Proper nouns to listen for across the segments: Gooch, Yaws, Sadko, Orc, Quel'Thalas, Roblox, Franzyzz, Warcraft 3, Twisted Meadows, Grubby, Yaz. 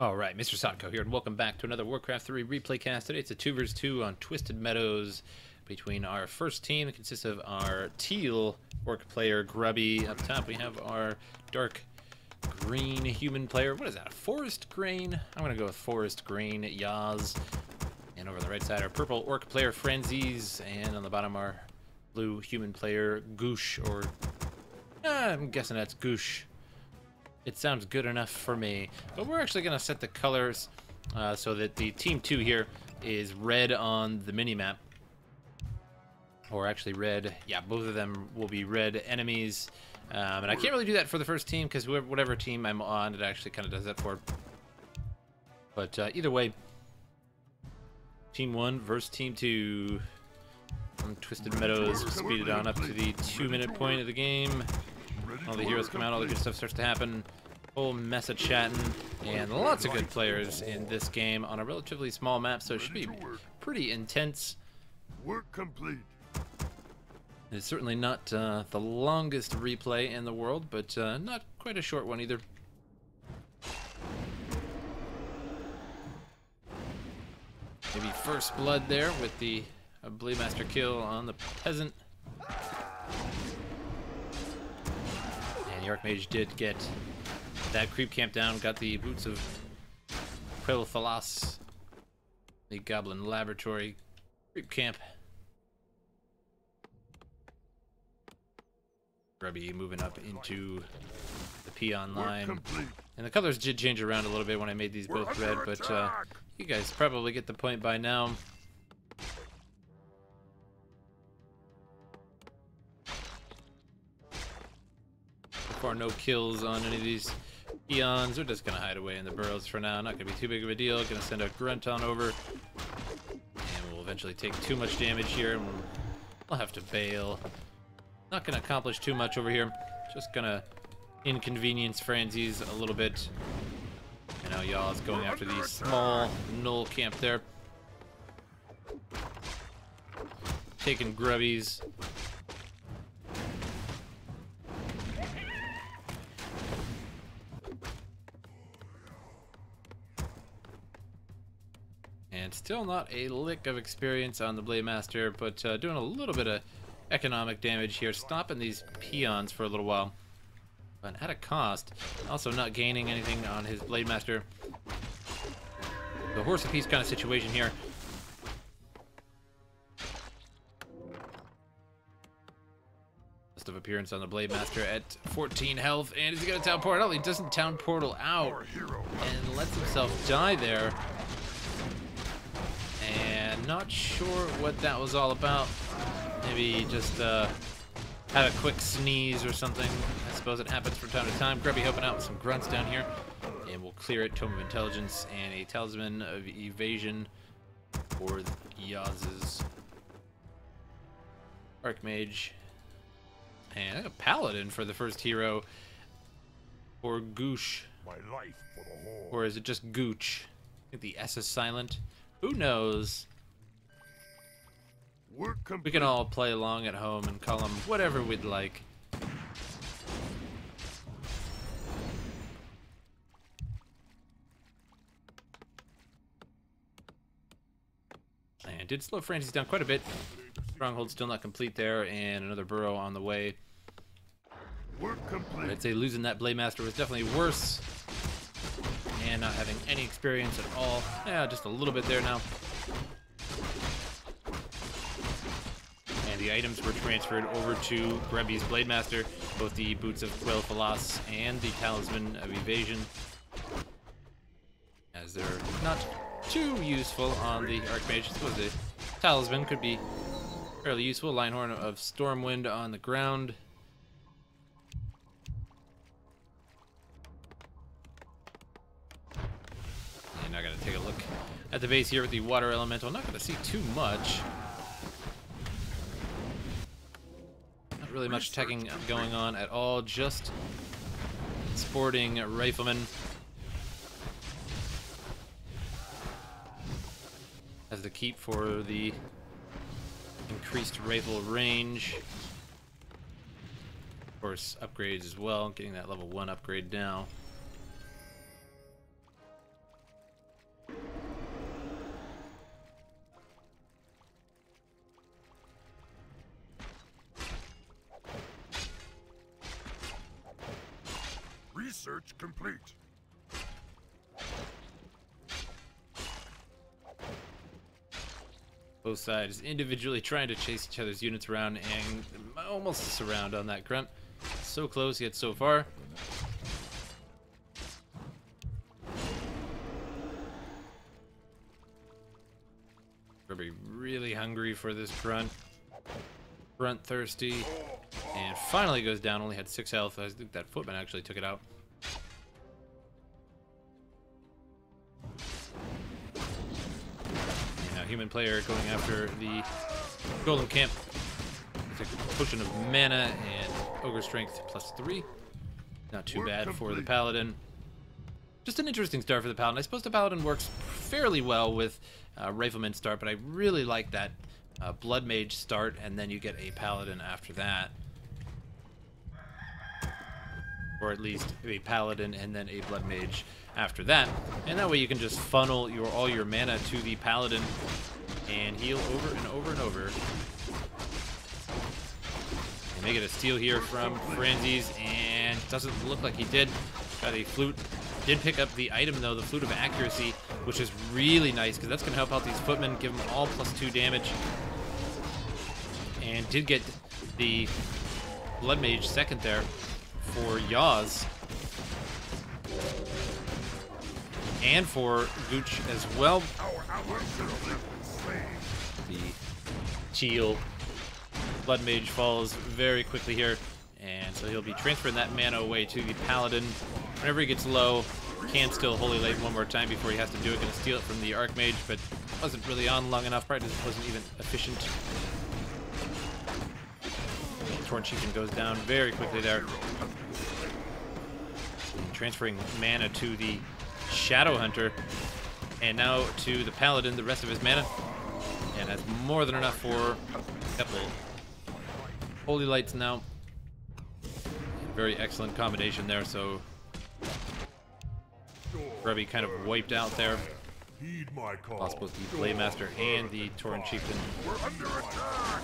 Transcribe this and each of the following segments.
Alright, Mr. Sadko here, and welcome back to another Warcraft 3 replay cast. Today it's a 2v2 on Twisted Meadows between our first team. It consists of our teal orc player, Grubby. Up top we have our dark green human player. What is that, a forest grain? I'm going to go with forest grain, Yaz. And over the right side, our purple orc player, Franzyzz. And on the bottom, our blue human player, Gooch, or... I'm guessing that's Gooch. It sounds good enough for me, but we're actually going to set the colors so that the team 2 here is red on the minimap, or actually red, yeah, both of them will be red enemies, and I can't really do that for the first team because whatever team I'm on, it actually kind of does that for, but either way, team 1 versus team 2 from Twisted Meadows. Speeded on up to the 2-minute point of the game. All the heroes come out, all the good stuff starts to happen. Whole mess of chatting, and lots of good players in this game on a relatively small map, so it should be pretty intense. Work complete. It's certainly not the longest replay in the world, but not quite a short one either. Maybe first blood there with the Bluemaster kill on the peasant. The Archmage did get that creep camp down, got the boots of Quel'Thalas, the Goblin Laboratory creep camp. Grubby moving up into the peon line. And the colors did change around a little bit when I made these both red, but you guys probably get the point by now. Far no kills on any of these peons. They're just gonna hide away in the burrows for now. Not gonna be too big of a deal. Gonna send a grunt on over, and we'll eventually take too much damage here, and we'll have to bail. Not gonna accomplish too much over here. Just gonna inconvenience Franzyzz a little bit. And now Yaws is going after the small knoll camp there, taking Grubbies. Still not a lick of experience on the Blademaster, but doing a little bit of economic damage here, stopping these peons for a little while, but at a cost. Also not gaining anything on his Blademaster. The horse apiece kind of situation here. List of appearance on the Blademaster at 14 health, and is he going to Town Portal? He doesn't Town Portal out and lets himself die there. Not sure what that was all about. Maybe just had a quick sneeze or something. I suppose it happens from time to time. Grubby helping out with some grunts down here. And we'll clear it. Tome of Intelligence and a Talisman of Evasion for Yaz's Archmage. And a Paladin for the first hero. Or Gooch. My life for the whole. Or is it just Gooch? I think the S is silent. Who knows? We can all play along at home and call them whatever we'd like. And did slow Franzyzz down quite a bit. Stronghold still not complete there, and another burrow on the way. I'd say losing that Blademaster was definitely worse. And not having any experience at all. Yeah, just a little bit there now. The items were transferred over to Grubby's Blademaster, both the Boots of Quel'Thalas and the Talisman of Evasion, as they're not too useful on the Archmage. I suppose the Talisman could be fairly useful. Linehorn of Stormwind on the ground. And I gotta take a look at the base here with the Water Elemental. Not gonna see too much. Really much teching going on at all, just sporting Rifleman as the keep for the increased rifle range. Of course, upgrades as well, getting that level 1 upgrade now. Search complete. Both sides individually trying to chase each other's units around and almost surround on that grunt. So close yet so far. Grubby really hungry for this grunt. Grunt thirsty. And finally goes down, only had 6 health. I think that footman actually took it out. Human player going after the golem camp. It's a potion of mana and ogre strength +3. Not too bad for the paladin. Just an interesting start for the paladin. I suppose the paladin works fairly well with rifleman start, but I really like that blood mage start, and then you get a paladin after that, or at least a paladin and then a blood mage after that, and that way you can just funnel your all your mana to the paladin and heal over and over and over. And they get a steal here from Franzyzz, and doesn't look like he did. Got a flute. Did pick up the item though, the flute of accuracy, which is really nice because that's going to help out these footmen, give them all +2 damage. And did get the blood mage second there for Yaz. And for Gooch as well. The teal blood mage falls very quickly here, and so he'll be transferring that mana away to the paladin. Whenever he gets low, can still Holy Light one more time before he has to do it. Going to steal it from the archmage, but wasn't really on long enough. Probably wasn't even efficient. Torn Chieftain goes down very quickly there. Transferring mana to the Shadow Hunter, and now to the paladin, the rest of his mana, and that's more than enough for a couple holy lights now. Very excellent combination there. So Grubby kind of wiped out there. Lost both the Blaymaster and the Torn Chieftain. We're under attack.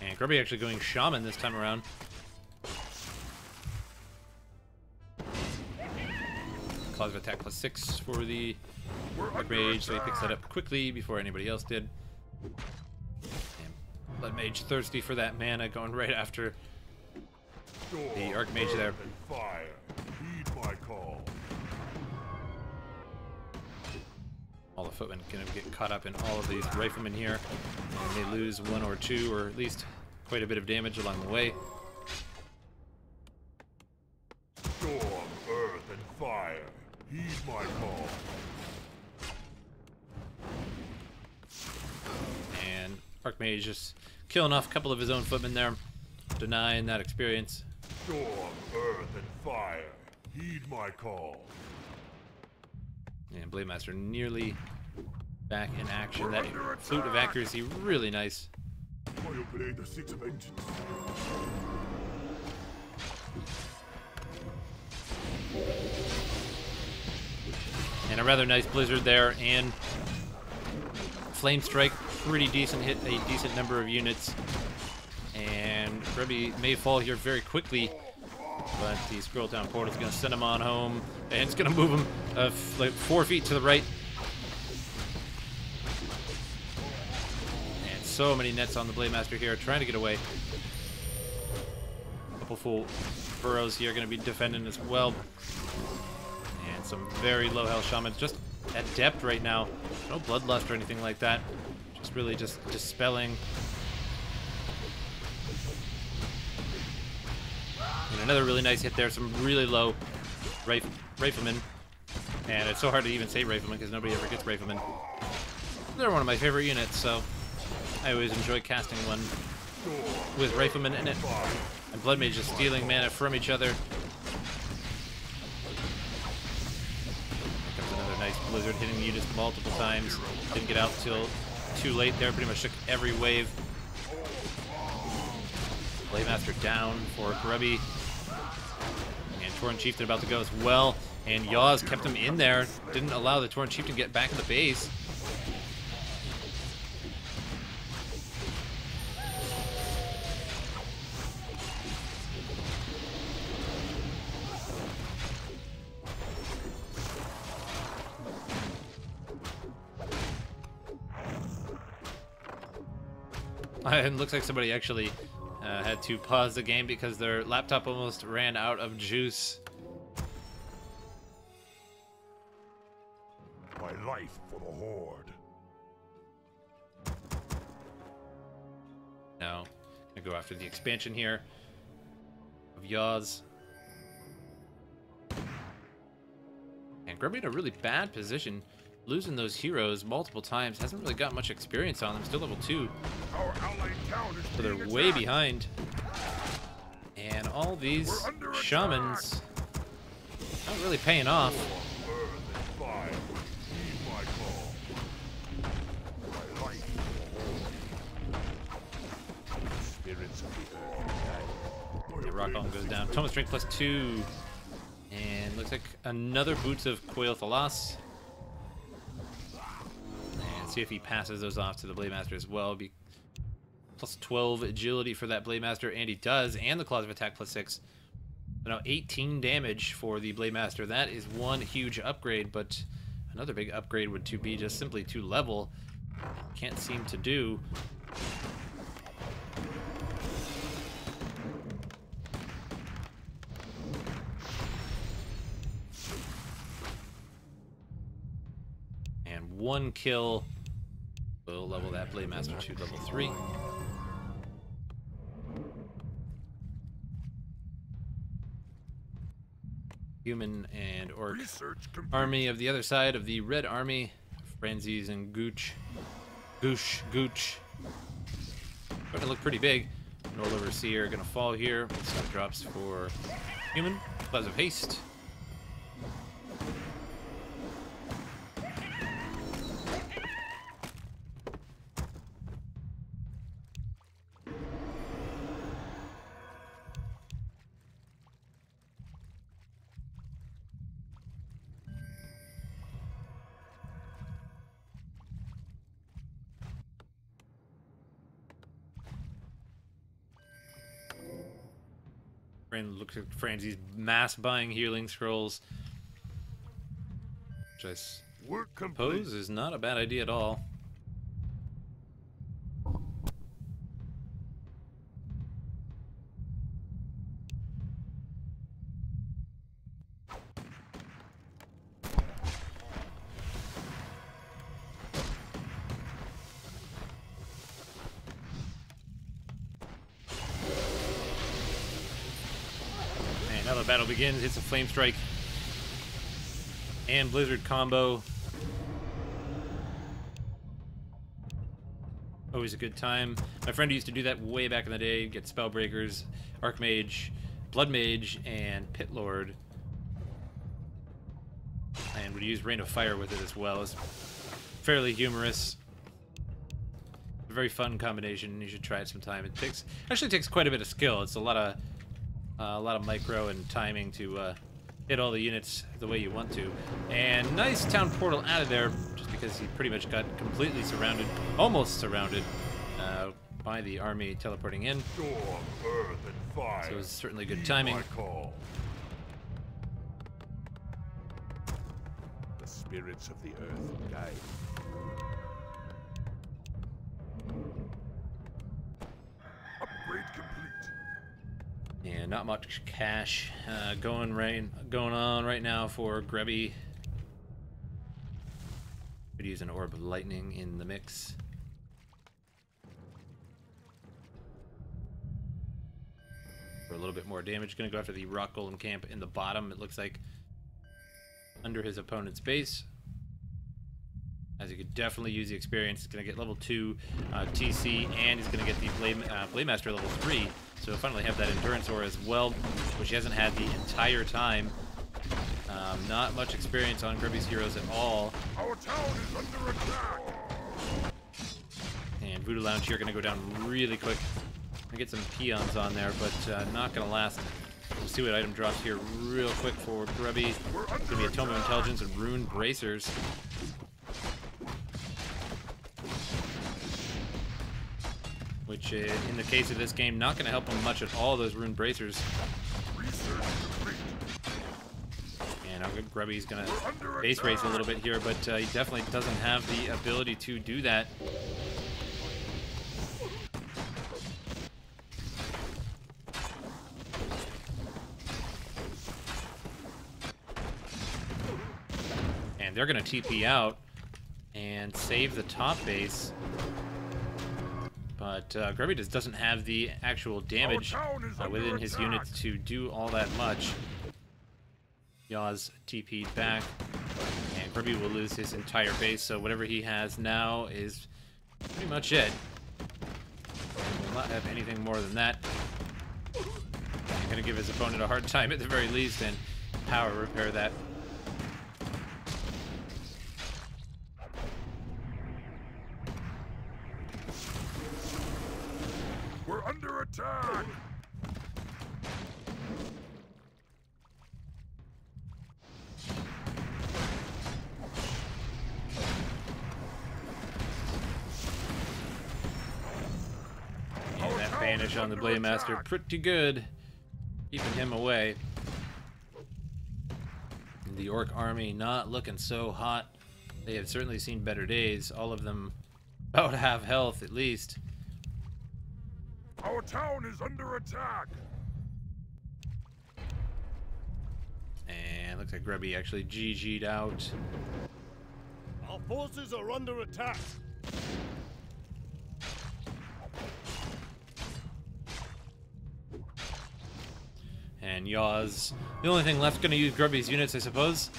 And Grubby actually going Shaman this time around. Claws of attack +6 for the blood mage, so he picks that up quickly before anybody else did. And blood mage thirsty for that mana, going right after the archmage there. All the footmen gonna get caught up in all of these riflemen here, and they lose one or two, or at least quite a bit of damage along the way. My call. And Archmage just killing off a couple of his own footmen there, denying that experience. Storm, earth, and fire. Heed my call. And Blademaster nearly back in action. We're that flute of accuracy, really nice. And a rather nice blizzard there, and flame strike, pretty decent hit, a decent number of units. And Grubby may fall here very quickly, but the scroll down portal is going to send him on home, and it's going to move him like 4 feet to the right. And so many nets on the Blademaster here, trying to get away. A couple full burrows here, going to be defending as well. Some very low health shamans, just at depth right now. No bloodlust or anything like that. Just really just dispelling. And another really nice hit there. Some really low riflemen. And it's so hard to even say riflemen because nobody ever gets riflemen. They're one of my favorite units, so I always enjoy casting one with riflemen in it. And bloodmage just stealing mana from each other. Blizzard hitting the units multiple times. Didn't get out till too late there. Pretty much took every wave. Blademaster down for Grubby. And Torn Chieftain about to go as well. And Yaws kept him in there. Didn't allow the Torn Chieftain to get back in the base. And looks like somebody actually had to pause the game because their laptop almost ran out of juice. My life for the Horde. Now, I'm gonna go after the expansion here of Yaz. And Grubby in a really bad position, losing those heroes multiple times. Hasn't really got much experience on them. Still level 2. So they're way behind. And all these shamans not really paying off. The rock bomb goes down. Thomas Drink plus 2. And looks like another Boots of Quel'Thalas. And see if he passes those off to the Blade Master as well. Be plus 12 agility for that Blade Master, and he does, and the Claws of Attack plus 6. So now 18 damage for the Blade Master. That is one huge upgrade, but another big upgrade would to be just simply to level. Can't seem to do. One kill will level that Blade Master to level 3. Human and Orc army of the other side of the Red Army. Franzyzz and Gooch. Gooch. Starting to look pretty big. Null Overseer gonna fall here. Some drops for Human. Clouds of Haste. Looks at Franzyzz mass buying healing scrolls, which I suppose is not a bad idea at all. Battle begins. It's a Flame Strike and Blizzard combo. Always a good time. My friend used to do that way back in the day. Get Spellbreakers, Archmage, Bloodmage, and Pitlord, and would use Rain of Fire with it as well. It's fairly humorous. A very fun combination. You should try it sometime. It takes quite a bit of skill. It's a lot of micro and timing to hit all the units the way you want to. And nice town portal out of there, just because he pretty much got completely surrounded, almost surrounded, by the army teleporting in. So it was certainly good timing. The spirits of the earth guide. Upgrade complete. Yeah, not much cash going on right now for Grubby. Could use an Orb of Lightning in the mix. For a little bit more damage, gonna go after the Rock Golem camp in the bottom. It looks like under his opponent's base. As he could definitely use the experience, he's gonna get level 2 TC, and he's gonna get the Blade Master level 3. So he'll finally have that Endurance Aura as well, which he hasn't had the entire time. Not much experience on Grubby's heroes at all. Our town is under attack. And Voodoo Lounge here gonna go down really quick. Gonna get some peons on there, but not gonna last. We'll see what item drops here real quick for Grubby. It's gonna be a Tome of Intelligence and Rune Bracers. Which, in the case of this game, not going to help him much at all, those Rune Bracers. And Grubby's going to base race a little bit here, but he definitely doesn't have the ability to do that. They're going to TP out and save the top base. But Grubby just doesn't have the actual damage within his unit to do all that much. Yaws TP'd back, and Grubby will lose his entire base, so whatever he has now is pretty much it. He will not have anything more than that. He's going to give his opponent a hard time at the very least, and power repair that. Under attack. And that banish on the Blademaster, pretty good, keeping him away. And the Orc army not looking so hot. They have certainly seen better days. All of them about half health at least. Our town is under attack. And looks like Grubby actually GG'd out. Our forces are under attack. And Yaz, the only thing left, going to use Grubby's units, I suppose.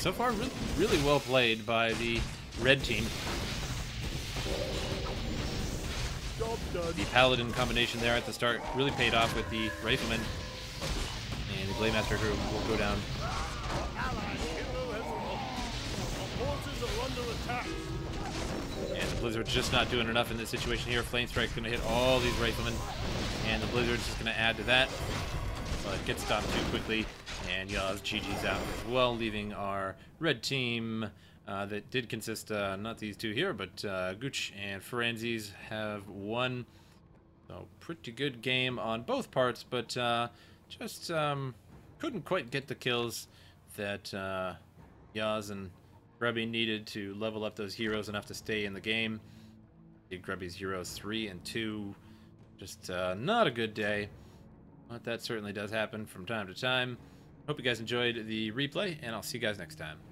So far, really well played by the red team. The paladin combination there at the start really paid off with the rifleman. And the Blademaster group will go down. And the Blizzard's just not doing enough in this situation here. Flamestrike's going to hit all these riflemen. And the Blizzard's just going to add to that. But gets stopped too quickly. And Yaz GG's out as well, leaving our red team that did consist, not these two here, but Gooch and Franzyzz have won. So pretty good game on both parts, but just couldn't quite get the kills that Yaz and Grubby needed to level up those heroes enough to stay in the game. Did Grubby's heroes 3 and 2. Just not a good day, but that certainly does happen from time to time. Hope you guys enjoyed the replay, and I'll see you guys next time.